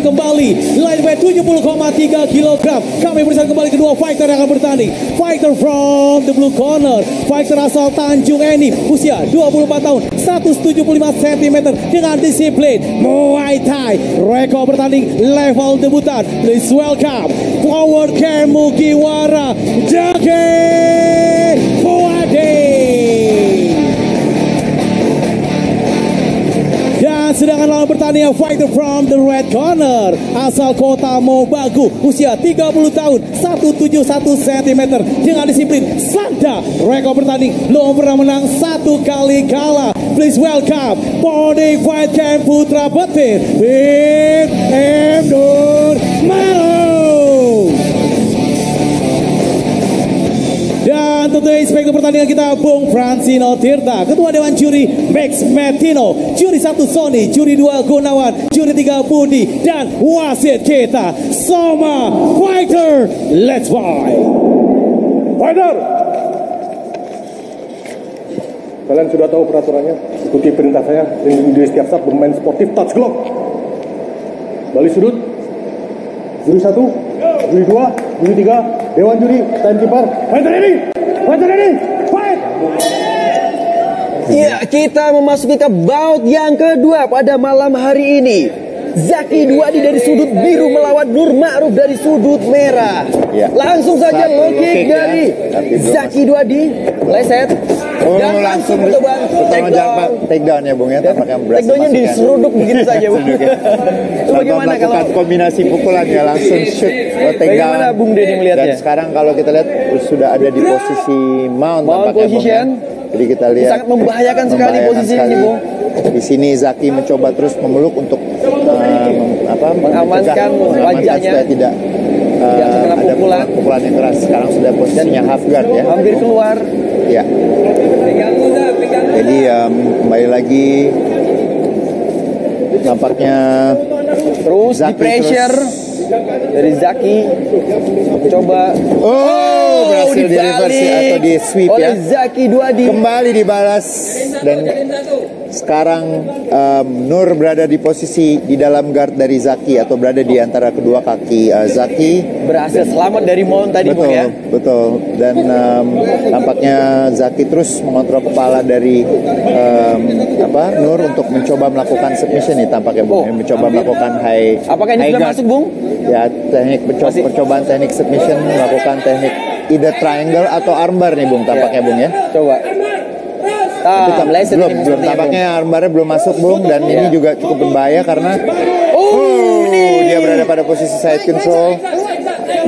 dipertandingkan kembali. Lightweight 70,3 kg. Kami berikan kembali kedua fighter yang akan bertanding. Fighter from the blue corner, fighter asal Tanjung Eni, usia 24 tahun, 175 cm dengan disiplin Muay Thai. Rekor bertanding level debutan. Please welcome forward Kemu Kiwara Zhacky Fuady. Sedangkan lawan bertanding fighter from the red corner asal kota Mobagu, usia 30 tahun 171 cm dengan disiplin Sanda. Rekor bertanding belum pernah menang, 1 kali kalah. Please welcome Boni Fight Camp Putra Pratit with Nur Ma'ruf. Dan tentunya inspektur pertandingan kita Bung Fransino Tirta, Ketua Dewan Juri Max Matino, Juri 1 Sony, Juri 2 Gunawan, Juri 3 Budi, dan wasit kita Soma Fighter. Let's fight. Fighter, kalian sudah tahu peraturannya. Ikuti perintah saya, lindungi setiap saat, bermain sportif, touch glock, balik sudut. Juri 1, Juri 2, Juri 3, Dewan Juri, timekeeper, fighter ini, fight! Ya, kita memasuki ke bout yang kedua pada malam hari ini. Zhacky Fuady dari sudut biru melawan Nur Ma'ruf dari sudut merah. Ya. Langsung saja low kick dari Zhacky Fuady, leset. Dan langsung percobaan take down ya Bung ya. Take downnya diseruduk begitu saja Bung. Bagaimana kalau kombinasi pukulan ya langsung shoot take down. Bagaimana Bung Denny melihatnya? Dan sekarang kalau kita lihat sudah ada di posisi mount position. Jadi kita lihat sangat membahayakan sekali posisi ini Bung. Di sini Zhacky mencoba terus memeluk untuk mengamankan wajahnya supaya tidak ada pukulan yang keras. Sekarang sudah posisinya half guard ya. Hampir keluar. Ya. Jadi kembali lagi nampaknya terus di pressure dari Zhacky mencoba berhasil di reverse atau di sweep oleh ya. Zhacky Fuady kembali dibalas dan sekarang Nur berada di posisi di dalam guard dari Zhacky atau berada di antara kedua kaki Zhacky. Berhasil selamat dari mount tadi Bung ya. Betul. Dan nampaknya Zhacky terus mengontrol kepala dari Nur untuk mencoba melakukan submission nih tampaknya Bung. Mencoba melakukan high. Apakah ini sudah masuk Bung? Ya, teknik percobaan teknik submission, melakukan teknik either triangle atau armbar nih Bung tampaknya Bung ya. Coba. Belum tampaknya armbarnya belum masuk Bung dan ini juga cukup berbahaya karena dia berada pada posisi side control,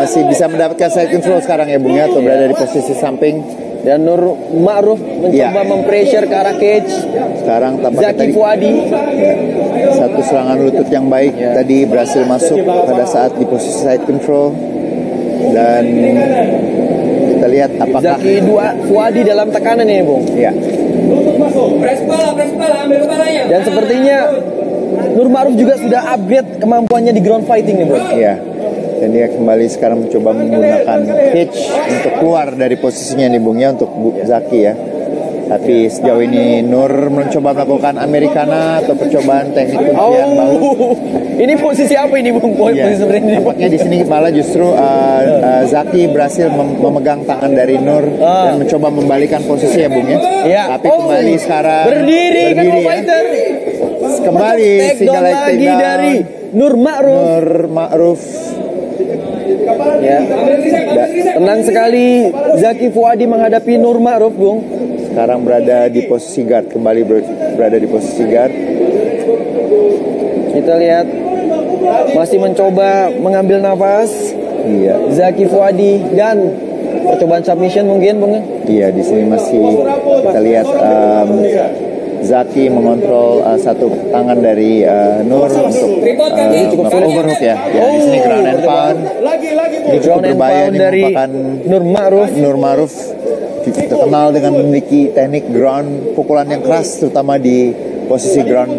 masih bisa mendapatkan side control sekarang ya Bung ya, atau berada di posisi samping dan Nur Ma'ruf mencoba mempressure ke arah cage. Sekarang tampaknya Zhacky Fuady satu serangan lutut yang baik tadi berhasil masuk pada saat di posisi side control dan kita lihat apakah Zhacky Fuady dalam tekanan ini Bung. Iya. Dan sepertinya Nur Ma'ruf juga sudah upgrade kemampuannya di ground fighting nih Bro. Iya. Dan dia kembali sekarang mencoba menggunakan cage untuk keluar dari posisinya nih Bung ya untuk Zhacky ya. Tapi sejauh ini Nur mencoba melakukan Americana atau percobaan teknik kuncian bahu. Ini posisi apa ini Bung? Posisi ini. Tampaknya di sini malah justru Zhacky berhasil memegang tangan dari Nur dan mencoba membalikan posisi ya Bung ya. Tapi kembali sekarang berdiri ya. Kembali single leg lagi dari Nur Ma'ruf. Ya. Tenang sekali Zhacky Fuady menghadapi Nur Ma'ruf Bung. Sekarang berada di posisi guard, kembali berada di posisi guard. Kita lihat masih mencoba mengambil nafas. Iya. Zhacky Fuady dan percobaan submission mungkin Bung. Iya, di sini masih kita lihat Zhacky mengontrol satu tangan dari Nur untuk cukup overhook ya. Di sini ground and pound. Ini cukup berbahaya dari Nur Ma'ruf. Terkenal dengan memiliki teknik ground pukulan yang keras terutama di posisi ground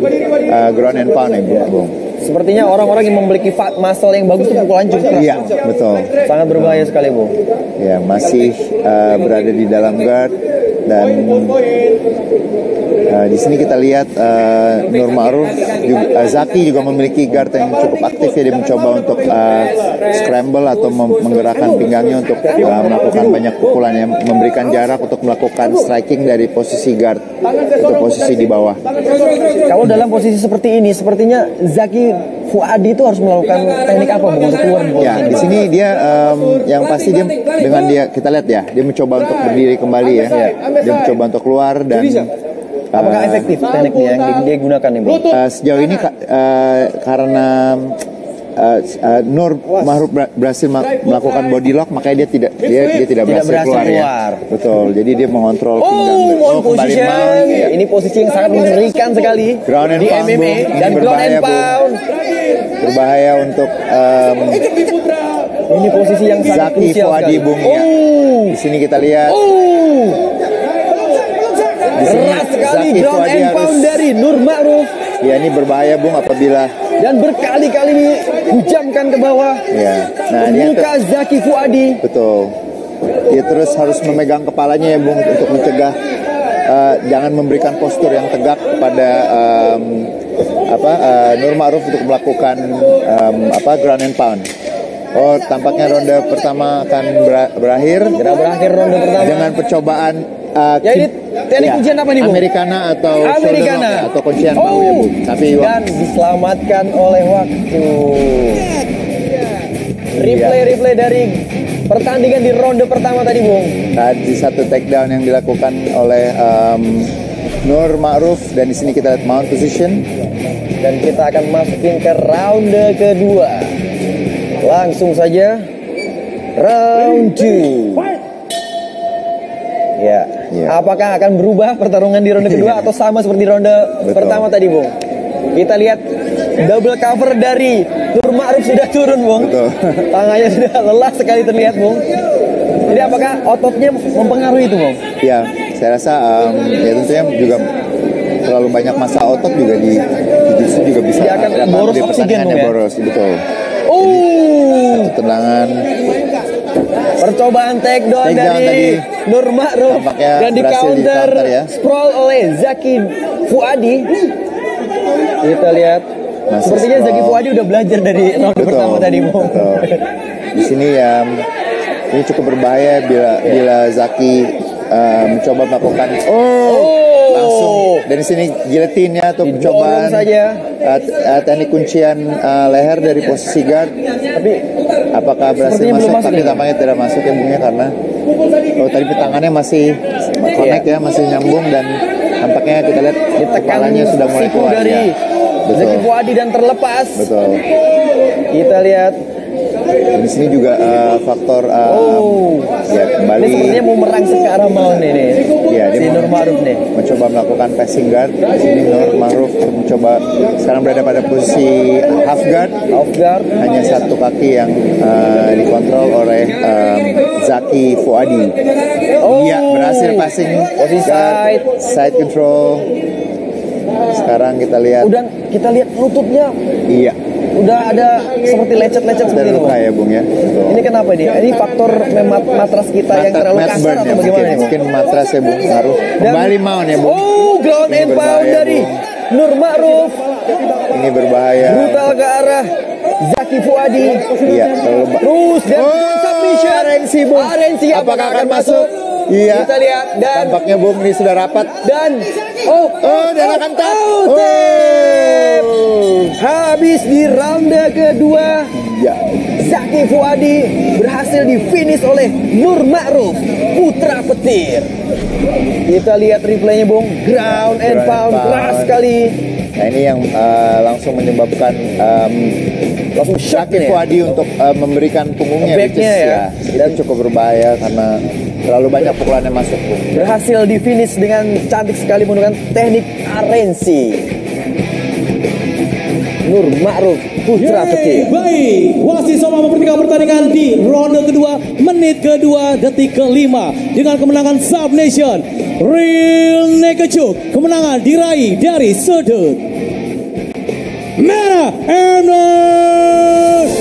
and pound ya Bung. Sepertinya orang-orang yang memiliki muscle yang bagus itu pukulan cukup keras. Iya, betul. Sangat berbahaya sekali, Bu. Ya, masih berada di dalam guard. Dan di sini kita lihat Nur Ma'ruf, Zhacky juga memiliki guard yang cukup aktif, ya. Dia mencoba untuk scramble atau menggerakkan pinggangnya untuk melakukan banyak pukulan, yang memberikan jarak untuk melakukan striking dari posisi guard atau posisi di bawah. Kalau dalam posisi seperti ini, sepertinya Zhacky Fuady itu harus melakukan teknik apa, Bu, untuk keluar? Ya, di sini dia yang pasti dia dengan kita lihat ya, dia mencoba untuk berdiri kembali, ya. Dia mencoba untuk keluar dan apakah efektif tekniknya yang dia gunakan nih, Bu? Sejauh ini karena Nur Ma'ruf berhasil melakukan body lock, makanya dia tidak berhasil keluar. Ya. Betul. Jadi dia mengontrol pinggang. Ini posisi yang sangat mengerikan sekali di MMA dan ground and pound. Berbahaya untuk ini posisi yang sangat krusial sekali. Ya. Di sini kita lihat. Keras sekali ground and pound dari Nur Ma'ruf. Ya, ini berbahaya, Bung, apabila dan berkali-kali hujamkan ke bawah. Ya. Nah, muka Zhacky Fuady. Betul. Dia terus harus memegang kepalanya, ya, Bung, untuk mencegah jangan memberikan postur yang tegak kepada Nur Ma'ruf untuk melakukan ground and pound. Oh, tampaknya ronde pertama akan berakhir. Berakhir ronde pertama dengan percobaan teknik ujian apa nih, Bu? Americana atau kuncian bau, ya, Bu. Tapi dan diselamatkan oleh waktu. Replay dari pertandingan di ronde pertama tadi, Bung. Tadi satu takedown yang dilakukan oleh Nur Ma'ruf, dan di sini kita lihat mount position, dan kita akan masukin ke ronde kedua. Langsung saja round 2. Ya. Yeah. Apakah akan berubah pertarungan di ronde kedua atau sama seperti ronde pertama tadi, Bung? Kita lihat double cover dari Nur Ma'ruf sudah turun, Bung. Tangannya sudah lelah sekali terlihat, Bung. Jadi apakah ototnya mempengaruhi itu, Bung? Ya, saya rasa ya tentunya juga terlalu banyak massa otot juga di juga bisa. Dia akan boros oksigen, Bung, ya? Boros, betul. Tendangan. Percobaan takedown dari Nur Ma'ruf dan di counter, ya. Sprawl oleh Zhacky Fuady. Kita lihat sepertinya Zhacky Fuady udah belajar dari round pertama tadi, Bu. Di sini ya ini cukup berbahaya bila Zhacky mencoba melakukan langsung dari sini guillotine, ya, atau percobaan teknik kuncian leher dari posisi guard. Tapi apakah berhasil masuk? Tapi tampaknya tidak masuk, ya, Bung, ya, karena tadi tangannya masih connect, ya, masih nyambung, dan tampaknya kita lihat kepalanya sudah mulai keluar, ya. Zhacky Fuady dan terlepas. Betul. Kita lihat di sini juga faktor ya kembali. Ini sepertinya mau merangsek ke arah mount ini. Ya, si Nur Ma'ruf nih mencoba melakukan passing guard. Di sini Nur Ma'ruf mencoba sekarang berada pada posisi half guard. Half guard. Hanya satu kaki yang dikontrol oleh Zhacky Fuady. Iya, berhasil passing guard, side control. Sekarang kita lihat. Udah, kita lihat lututnya. Iya. Udah ada seperti lecet-lecet seperti luka, ya, Bung, ya. Betul. Ini kenapa ini? Ini faktor matras kita yang terlalu kasar, ya, atau bagaimana? Mungkin matras, ya, Bung, Ma'ruf. Kembali mount, ya, Bung. Ground and pound dari Nur Ma'ruf. Ini berbahaya. Brutal ke arah Zhacky Fuady. Iya, terus dan submission. Arensi, apakah akan masuk? Iya. Kita lihat dan tampaknya, Bung, ini sudah rapat dan dan akan habis di ronde kedua. Ya. Zhacky Fuady berhasil di finish oleh Nur Ma'ruf, Putra Petir. Kita lihat replaynya, Bung. Ground and pound keras sekali. Nah, ini yang langsung menyebabkan langsung Zhacky Fuady untuk memberikan punggungnya, ya. Dan cukup berbahaya karena terlalu banyak pukulannya masuk, Bung. Berhasil di finish dengan cantik sekali menggunakan teknik arensi. Nur Ma'ruf, Putra Pratit. Baik, wasit sama mempertimbangkan pertandingan di ronde kedua, menit kedua, detik kelima, dengan kemenangan submission Real Nekechuk. Kemenangan diraih dari sudut. merah and blue.